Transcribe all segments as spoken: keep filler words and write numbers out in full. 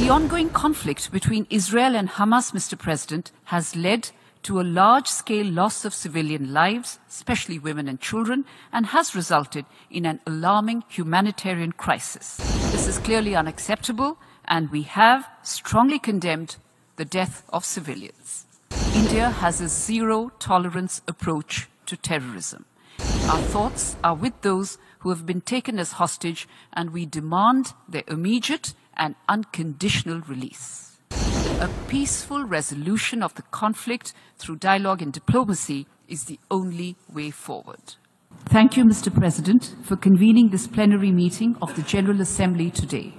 The ongoing conflict between Israel and Hamas, Mister President, has led to a large-scale loss of civilian lives, especially women and children, and has resulted in an alarming humanitarian crisis. This is clearly unacceptable, and we have strongly condemned the death of civilians. India has a zero-tolerance approach to terrorism. Our thoughts are with those who have been taken as hostage, and we demand their immediate and unconditional release. A peaceful resolution of the conflict through dialogue and diplomacy is the only way forward. Thank you, Mister President, for convening this plenary meeting of the General Assembly today.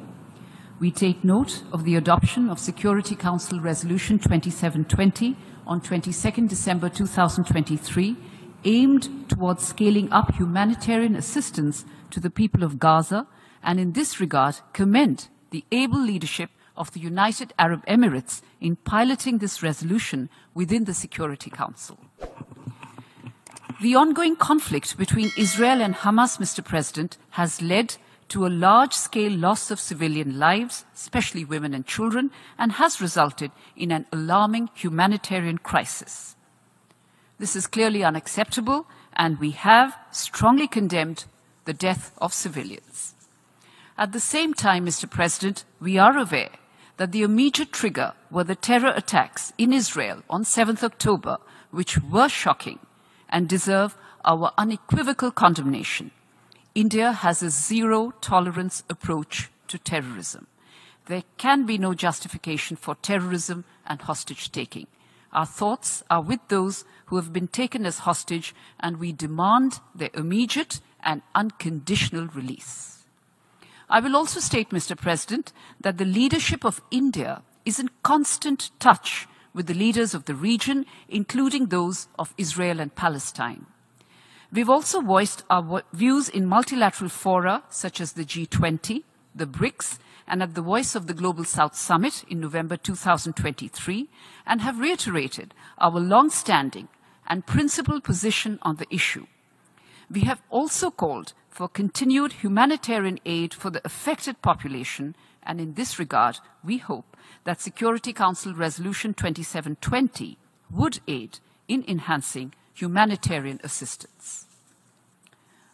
We take note of the adoption of Security Council Resolution twenty-seven twenty on the twenty-second of December two thousand twenty-three, aimed towards scaling up humanitarian assistance to the people of Gaza, and in this regard commend the able leadership of the United Arab Emirates in piloting this resolution within the Security Council. The ongoing conflict between Israel and Hamas, Mister President, has led to a large-scale loss of civilian lives, especially women and children, and has resulted in an alarming humanitarian crisis. This is clearly unacceptable, and we have strongly condemned the death of civilians. At the same time, Mister President, we are aware that the immediate trigger were the terror attacks in Israel on the seventh of October, which were shocking and deserve our unequivocal condemnation. India has a zero-tolerance approach to terrorism. There can be no justification for terrorism and hostage-taking. Our thoughts are with those who have been taken as hostage, and we demand their immediate and unconditional release. I will also state, Mister President, that the leadership of India is in constant touch with the leaders of the region, including those of Israel and Palestine. We've also voiced our views in multilateral fora such as the G twenty, the BRICS, and at the Voice of the Global South Summit in November two thousand twenty-three, and have reiterated our long-standing and principled position on the issue. We have also called for continued humanitarian aid for the affected population, and in this regard, we hope that Security Council Resolution twenty-seven twenty would aid in enhancing humanitarian assistance.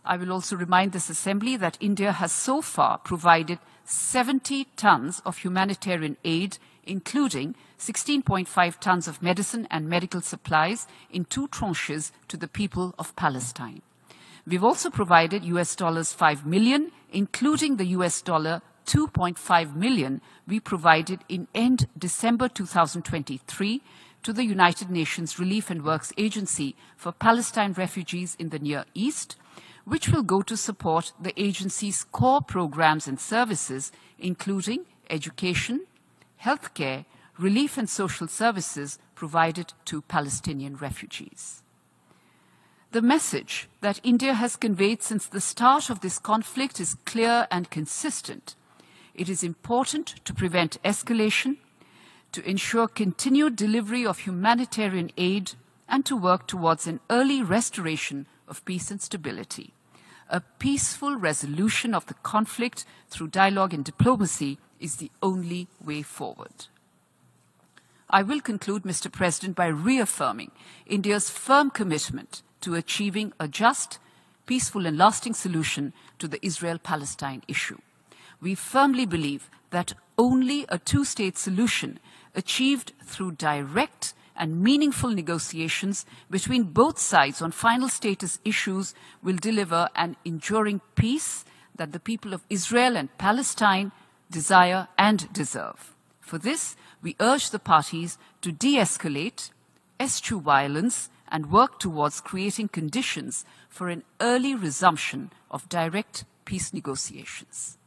I will also remind this Assembly that India has so far provided seventy tons of humanitarian aid, including sixteen point five tons of medicine and medical supplies in two tranches to the people of Palestine. We've also provided U S dollars five million, including the U S dollar two point five million we provided in end December two thousand twenty-three to the United Nations Relief and Works Agency for Palestine Refugees in the Near East, which will go to support the agency's core programs and services, including education, healthcare, relief and social services provided to Palestinian refugees. The message that India has conveyed since the start of this conflict is clear and consistent. It is important to prevent escalation, to ensure continued delivery of humanitarian aid, and to work towards an early restoration of peace and stability. A peaceful resolution of the conflict through dialogue and diplomacy is the only way forward. I will conclude, Mister President, by reaffirming India's firm commitment to achieving a just, peaceful and lasting solution to the Israel-Palestine issue. We firmly believe that only a two-state solution achieved through direct and meaningful negotiations between both sides on final status issues will deliver an enduring peace that the people of Israel and Palestine desire and deserve. For this, we urge the parties to de-escalate, eschew violence, and work towards creating conditions for an early resumption of direct peace negotiations.